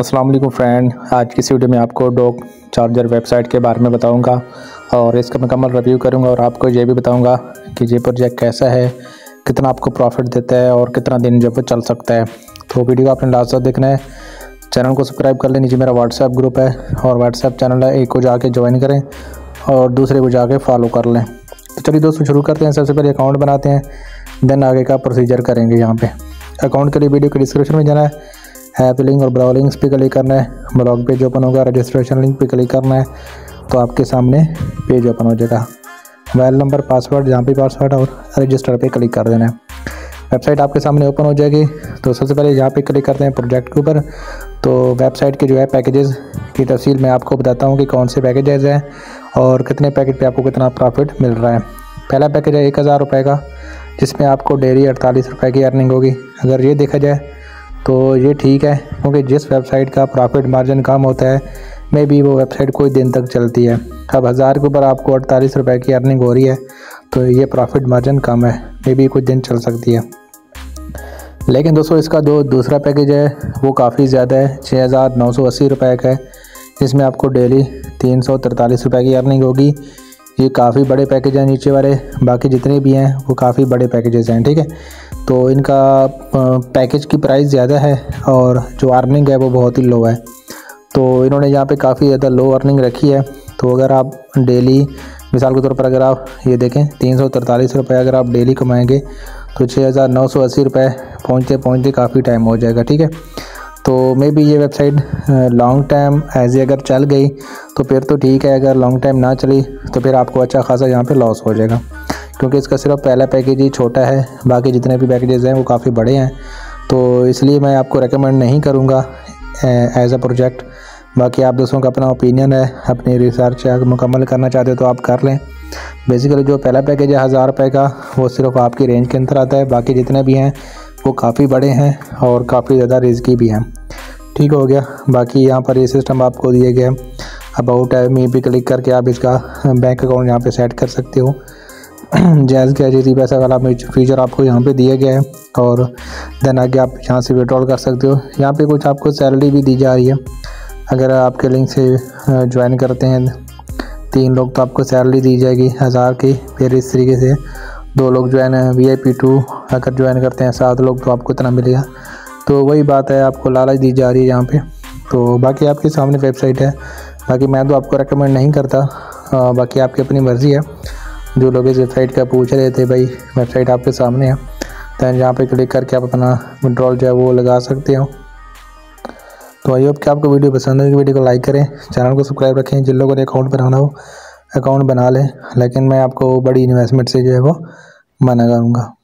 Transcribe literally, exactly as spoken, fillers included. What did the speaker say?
अस्सलाम वालेकुम फ्रेंड, आज की इस वीडियो में आपको डॉग चार्जर वेबसाइट के बारे में बताऊंगा और इसका मुकम्मल रिव्यू करूंगा और आपको ये भी बताऊंगा कि ये प्रोजेक्ट कैसा है, कितना आपको प्रॉफिट देता है और कितना दिन जब वो चल सकता है। तो वीडियो आपने लास्ट तक देखना है। चैनल को सब्सक्राइब कर लें। नीचे मेरा व्हाट्सएप ग्रुप है और व्हाट्सएप चैनल है, एक को जाके ज्वाइन करें और दूसरे को जाके फॉलो कर लें। तो चलिए दोस्तों शुरू करते हैं। सबसे पहले अकाउंट बनाते हैं, देन आगे का प्रोसीजर करेंगे। यहाँ पर अकाउंट के लिए वीडियो के डिस्क्रिप्शन में जाना है, ऐप लिंक और ब्राउज़र लिंक्स पे क्लिक करना है, ब्लॉग पेज ओपन होगा, रजिस्ट्रेशन लिंक पे क्लिक करना है तो आपके सामने पेज ओपन हो जाएगा। मोबाइल नंबर, पासवर्ड, जहाँ पे पासवर्ड और रजिस्टर पे क्लिक कर देना है। वेबसाइट आपके सामने ओपन हो जाएगी। तो सबसे पहले यहाँ पे क्लिक करते हैं प्रोजेक्ट के ऊपर। तो वेबसाइट के जो है पैकेजेज़ की तफसील मैं आपको बताता हूँ कि कौन से पैकेजेज़ हैं और कितने पैकेज पर आपको कितना प्रॉफिट मिल रहा है। पहला पैकेज है एक हज़ार रुपये का, जिसमें आपको डेली अड़तालीस रुपये की अर्निंग होगी। अगर ये देखा जाए तो ये ठीक है, क्योंकि जिस वेबसाइट का प्रॉफिट मार्जिन कम होता है मे बी वो वेबसाइट कोई दिन तक चलती है। अब हज़ार के ऊपर आपको अड़तालीस रुपये की अर्निंग हो रही है तो ये प्रॉफिट मार्जिन कम है, मे बी कुछ दिन चल सकती है। लेकिन दोस्तों इसका जो दूसरा पैकेज है वो काफ़ी ज़्यादा है, छः हज़ार नौ सौ अस्सी रुपये का है, जिसमें आपको डेली तीन सौ तरतालीस रुपये की अर्निंग होगी। ये काफ़ी बड़े पैकेज हैं नीचे वाले, बाकी जितने भी हैं वो काफ़ी बड़े पैकेजेस हैं, ठीक है। तो इनका पैकेज की प्राइस ज़्यादा है और जो अर्निंग है वो बहुत ही लो है। तो इन्होंने यहाँ पे काफ़ी ज़्यादा लो अर्निंग रखी है। तो अगर आप डेली मिसाल के तौर पर अगर आप ये देखें तीन सौ तरतालीस रुपये अगर आप डेली कमाएँगे तो छः हज़ार नौ सौ अस्सी रुपये पहुँचते पहुँचते काफ़ी टाइम हो जाएगा, ठीक है। तो मे बी ये website long time as a अगर चल गई तो फिर तो ठीक है, अगर लॉन्ग टाइम ना चली तो फिर आपको अच्छा खासा यहाँ पे लॉस हो जाएगा, क्योंकि इसका सिर्फ पहला पैकेज ही छोटा है, बाकी जितने भी पैकेजेस हैं वो काफ़ी बड़े हैं। तो इसलिए मैं आपको रेकमेंड नहीं करूँगा एज अ प्रोजेक्ट। बाकी आप दोस्तों का अपना ओपिनियन है, अपनी रिसर्च अगर मुकम्मल करना चाहते हो तो आप कर लें। बेसिकली जो पहला पैकेज है हज़ार रुपये का वो सिर्फ आपकी रेंज के अंदर आता है, बाकी जितने भी हैं वो काफ़ी बड़े हैं और काफ़ी ज़्यादा रिस्की भी हैं, ठीक हो गया। बाकी यहाँ पर ये सिस्टम आपको दिए गए अबाउट मी पे क्लिक करके आप इसका बैंक अकाउंट यहाँ पे सेट कर सकते हो। जैज़ के जी पैसा वाला फीचर आपको यहाँ पे दिया गया है और देन आगे आप यहाँ से विड्रॉल कर सकते हो। यहाँ पे कुछ आपको सैलरी भी दी जा रही है, अगर आपके लिंक से ज्वाइन करते हैं तीन लोग तो आपको सैलरी दी जाएगी हज़ार की। फिर इस तरीके से दो लोग ज्वाइन है वी आई पी टू अगर ज्वाइन करते हैं सात लोग तो आपको इतना मिलेगा। तो वही बात है, आपको लालच दी जा रही है यहाँ पे। तो बाकी आपके सामने वेबसाइट है, बाकी मैं तो आपको रेकमेंड नहीं करता, आ, बाकी आपकी अपनी मर्ज़ी है। जो लोग इस वेबसाइट का पूछ रहे थे भाई वेबसाइट आपके सामने है, दैन यहाँ पे क्लिक करके आप अपना विड्रॉल जो है वो लगा सकते हो। तो आई होप कि आपको वीडियो पसंद है। वीडियो को लाइक करें, चैनल को सब्सक्राइब रखें। जिन लोगों ने अकाउंट बनाना हो अकाउंट बना लें, लेकिन मैं आपको बड़ी इन्वेस्टमेंट से जो है वो मना करूँगा।